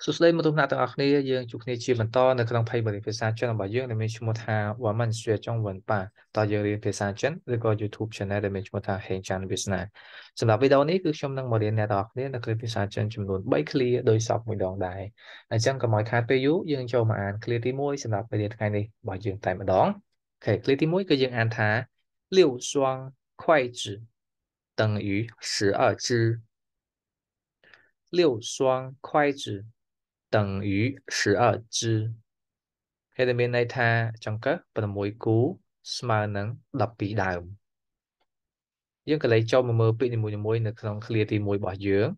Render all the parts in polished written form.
6双筷子 等于12只. Thế thì bên này tha trong các phần mối cú mà nắng đập bị đào. Nhưng cái lấy cho mà mơ bị thì mối là không clear thì mối bỏ dưỡng.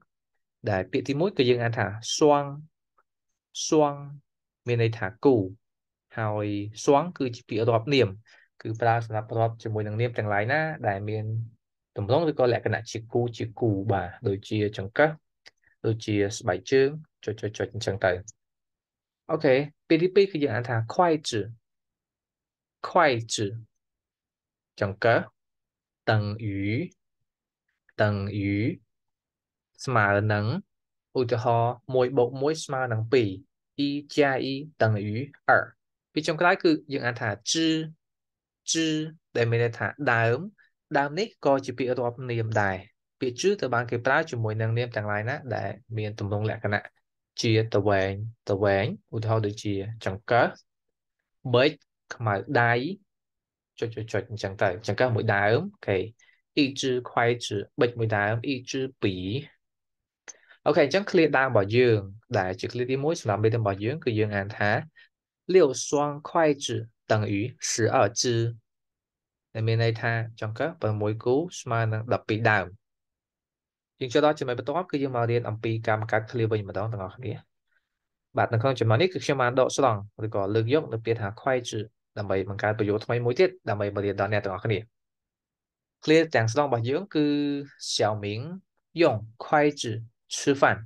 Đại bị thì mối cái dương ăn thả xoang xoang bên này thả cù. Hồi xoang cứ chỉ bị ở đọp niệm cứ ra là đọp cho mối năng niệm chẳng lái na đại miền tổng thống thì có lẽ cái này chỉ cù bà đối chia trong các đối chia 7 chương. OK, PDP คือយើងอ่านថា chia tờ vàng ưu thao được chia chẳng có bởi mà đáy cho chẳng có mỗi đá ấm cái y chữ khoai chữ bệnh mỗi đá ấm y chữ bỉ. OK, chẳng clear đang bảo dương đại chữ clear đi mối sẽ làm bên tâm bảo dương cứ dương án thá 6双筷子等于12只 nên bên đây tha chẳng có bởi mỗi cú mà đập bị đàm. Nhưng cho đó chỉ mới bắt đầu cứ dùng màu đen ampi cam cắt clear với mà đó thằng ngọc này. Bạn đang không chỉ màu này cứ xem màn độ số lần rồi còn lực dốc được biết hả khoai chữ làm bài bằng cái biểu thay mối tiết làm bài màu đen đó nè thằng ngọc này. Clear chẳng số lần bài dưỡng cứ Xiao Ming dùng khoai chữ chư phản.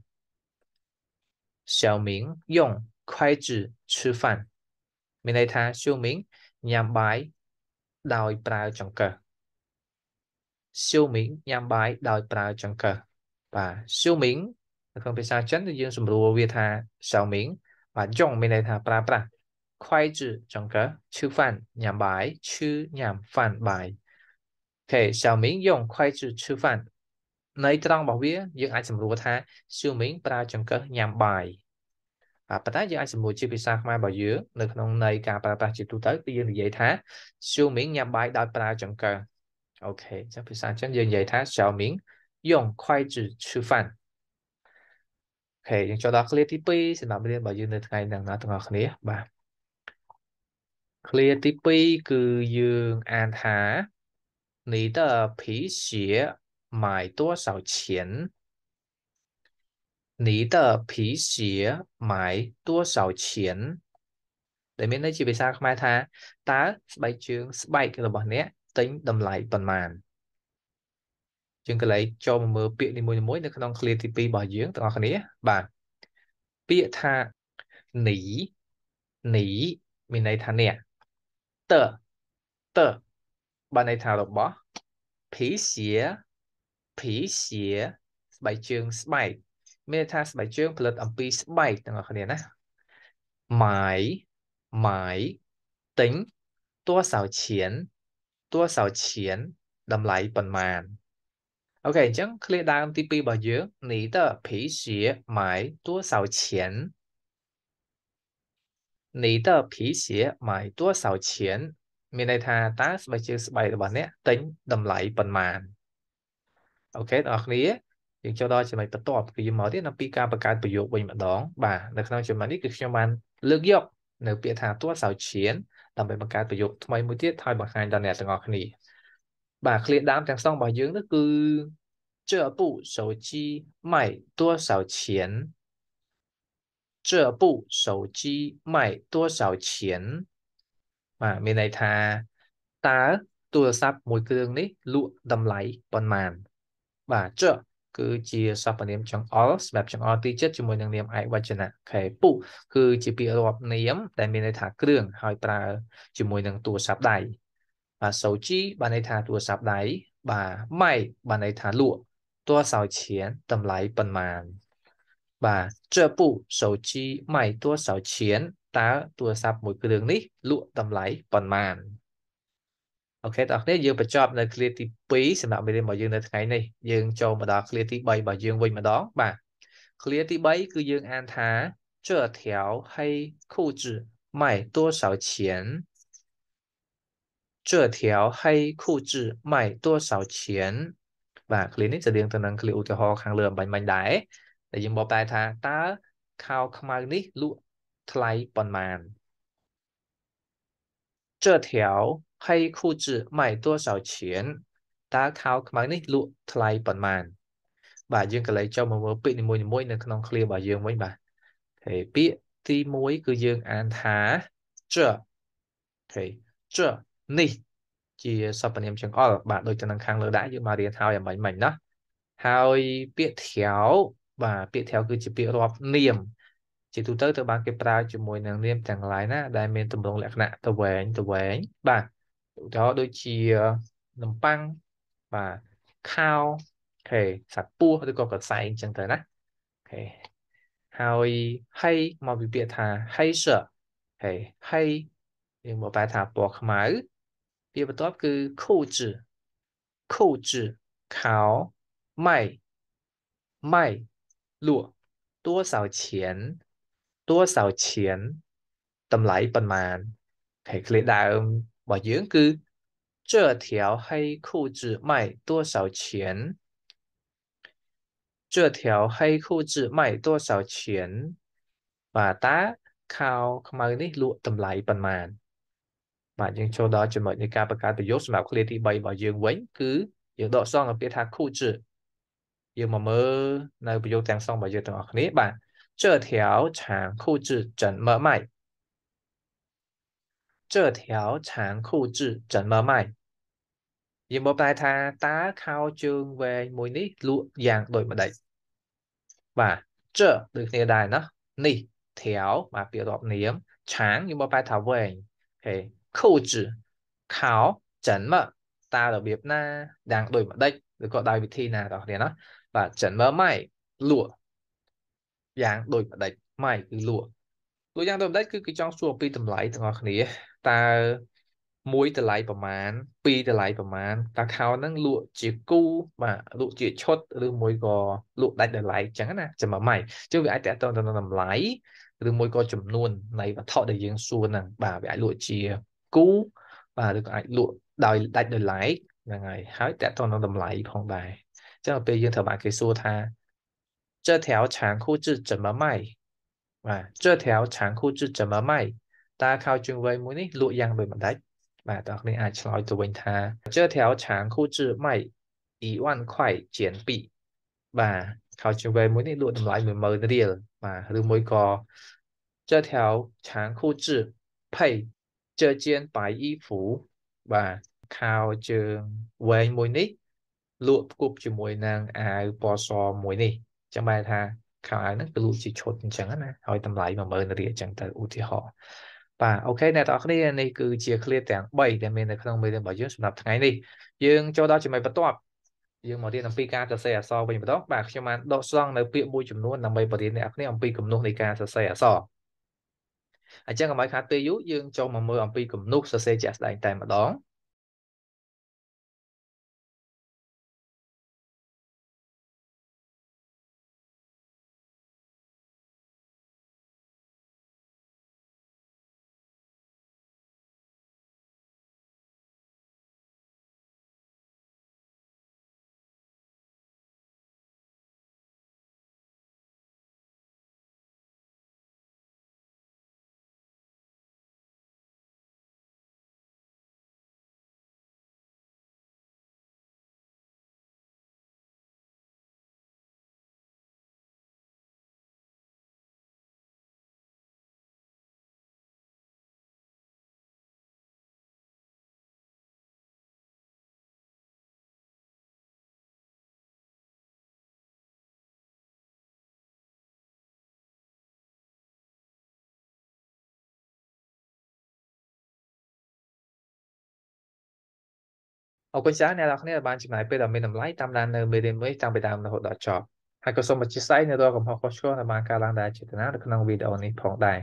Xiao Ming dùng khoai chữ chư phản. Mình đây thà Xiao Ming nhằm bài đòi prao trong cờ. Xiao Ming nhằm bài đòi prao trong cờ. Và siêu miếng không phải sao chắn thì dân sùng đồ việt hà sáu miếng và dòng bên này thà pra pra khoai chữ trong cỡ chữ phản nhảm bài chữ nhảm phản bài thể sáu miếng dòng khoai chữ chữ phản nấy trong bảo vía dân ai sùng đồ thà siêu miếng pra trong cỡ nhảm bài và bắt tay dân ai sùng đồ chữ việt sao mai bảo dứa được không này cả pra pra chỉ tu tới tự dân vậy thà siêu miếng nhảm bài đào pra trong cỡ. OK, chắc phải sao chắn dân vậy thà sáu miếng dùng khoai chữ chữ phản. OK, nhưng cho đó clear tp sẽ làm bên bảo dương được ngày đằng nói thằng ngọc này bà clear tp cứ dương an thá ní tờ phí xía mải tố sảo chiến ní tờ phí xía mải tố sảo chiến để mình nói chỉ về sao không ai thá tá bài chương bài cái là bọn nét tính đầm lại tuần màn. Chúng ta lấy cho một mơ bịa đi mối nó không clear thì pi bỏ dưỡng tựa khả nế bà bịa tha nỉ nỉ mình này tha nè tờ tờ bà này tha đọc bó phí xế bài chương bài mình này tha bài chương lật ẩm pi bài tựa khả nế ná mãi tính tua xào chiến đầm lại bần màn. OK, chẳng clear down TP bảo dưỡng ní tờ phí xế mãi tố xào chiến. Ní tờ phí xế mãi tố xào chiến. Mình này thà ta bài chương bài là bọn nét tính đầm lại bần màn. OK, đó là những cho đó cho mày bắt tọp cái mở tiết là pika và cái bảo dưỡng bình mặt đón. Và được năng cho mày đi cực cho mày lực dọc nếu bị thà tố xào chiến làm bài bằng cái bảo dưỡng thay mối tiết thay bằng hai đoàn nét là ngọt này. Bà clear đám chẳng xong bảo dưỡng nó cứ trợ bụ sầu chi mải tua sầu chiến trợ bụ sầu chi mải tua sầu chiến mà bên này thà tá tua sắp mùi cương đấy lụa đầm lấy bọn màn bà trợ cứ chia sắp vào niệm trong all map trong all tí chất cho mùi năng niệm ai qua chân ạ khẻ bụ cứ chỉ bị lọp niệm tại bên này thả cương hỏi ta chỉ mùi năng tua sắp đầy. Và sầu chi bà này thả tua sạp đáy bà mày bà này thả lụa tua sào chiến tầm lái bần màn. và trợ phụ sầu chi mày tua sầu chiến tá tua sập một cái đường ní lụa tầm lấy còn màn ok đó đấy dương phải chọn là clear tí pí xem nào bên mà dương là cái này dương cho mà đó clear tí bay mà dương vinh mà đó bà clear tí bay cứ dương an thá trợ theo hay khu trừ mày tua sầu chiến trợ theo hay khu trừ mày tua sầu chiến và clear này sẽ điền từ năng clear theo họ hàng lượm bánh bánh đái để dùng bọc tai thà ta khao khăm ní lụa thay bẩn màn trợ theo hay khu trừ mày tua sầu chiến ta khao khăm ní lụa thay bẩn màn bà dương cái lấy cho một mớ bị mùi nên không clear bà dương với bà thì biết tí muối cứ dương an thá trợ thì trợ ní chia sắp anh em chẳng có bạn đôi cho năng khang lỡ đã nhưng mà điện thao em mảnh mảnh đó hai biết theo và biết theo cứ chỉ biết lọp niềm chỉ tụt tới từ ban cái pra chỉ mùi năng niềm chẳng lái na đại men tầm đồng lạc nạ tàu vén bà đó đôi chia nấm băng và khao thì sạch pua đôi có cả sai chẳng tới nè hai hay mà bị biết thà hay sợ thì hay nhưng mà bài thà bỏ khmái tiếp tục cứ khâu chữ khảo mày mày lụa tua sào chiến tầm lãi bần màn thầy lấy đại âm bỏ dưỡng cứ trợ theo hay khâu chữ mày tua sào chiến trợ theo hay khâu chữ mày tua sào chiến và tá khảo mày ní lụa tầm lãi bần màn và nhưng chỗ đó cho mọi người cả các từ dốt mà clear thì bay vào dương quấn cứ dương độ xong là biết thà khu trừ dương mà mơ nơi bây giờ tăng xong bây giờ từng học này bạn trợ theo chàng khu trừ trần mở mày trợ theo chàng khu trừ trần mở mày dương một bài thà tá khao chương về mùi ní lụa vàng đổi mà đẩy và trợ được nghe đài nó nỉ theo mà biểu đọc niếm chàng nhưng mà bài thảo về thì khâu chữ khảo chấn mở ta là biết na đang đổi mặt đây được gọi đại vị thi nào đó thì nó và chấn mở mày lụa dạng đổi mặt đây mày cứ lụa lụa dạng đổi mặt đấy cứ trong xua pi tầm lái từ ngọc này ta muối từ lái bầm mán pi từ lái bầm mán ta khảo năng lụa chỉ cu mà lụa chỉ chốt từ muối gò lụa đại từ lái chẳng nè chấn mở mày chứ vì ai tẹt tao làm lái từ muối gò chấm luôn này và thọ để riêng xua nè bà bị ai lụa chia cú và được ai lụa đòi đặt đời lái là ngày hái đã toàn nó đầm lái không bài chắc là bây giờ thợ bạn cái xua tha chơi theo chàng khu trừ chấm má mày và chơi theo chàng khu trừ chấm má mày ta khao chuyên với mũi ní lụa giang về mặt đấy và đó nên ai nói từ bên tha chơi theo chàng khu trừ mày 1,000 chiến bị và khao chuyên với mũi ní lụa đầm lái mình mờ đi mà từ mối cò chơi theo chàng khu trừ pay chơ chiên bài y phủ và khao trường về mùi ní lụa cục chữ mùi nàng ai bò so mùi ní chẳng bài thà khao ai nó cứ lụa chỉ chốt chẳng á nè hỏi tầm lái mà mơ nó địa chẳng tới ưu thì họ và ok nè đó cái này cứ chia clear tảng 7 để mình là không mới bảo dưỡng sập ngày đi nhưng cho đó chỉ mày bắt toạp nhưng mà đi làm pika sẽ xe so với mình đó và khi mà độ xong là bị mùi chùm luôn là mày bảo đi nè cái này ông pi cùng luôn đi ca sẽ xe so à chắc là mấy khá tươi yếu dương cho mà mưa ông pi cùng nút sẽ chặt đại tài mà đón ở quanh sáng này là không biết là bạn chỉ máy bây giờ mình làm lái tam đan nơi mới đến mới trang bị tam là hội đỏ trò ហើយ ក៏ សូម អធិស្ឋាន នៅ រក កំហុស ខុសឆ្គង ដែល បាន កើតឡើង ដោយ ចេតនា នៅ ក្នុង វីដេអូ នេះ ផង ដែរ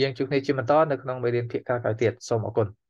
យើង ជួប គ្នា ជា បន្ត នៅ ក្នុង មេរៀន ភាគ ក្រោយៗ ទៀត សូម អរគុណ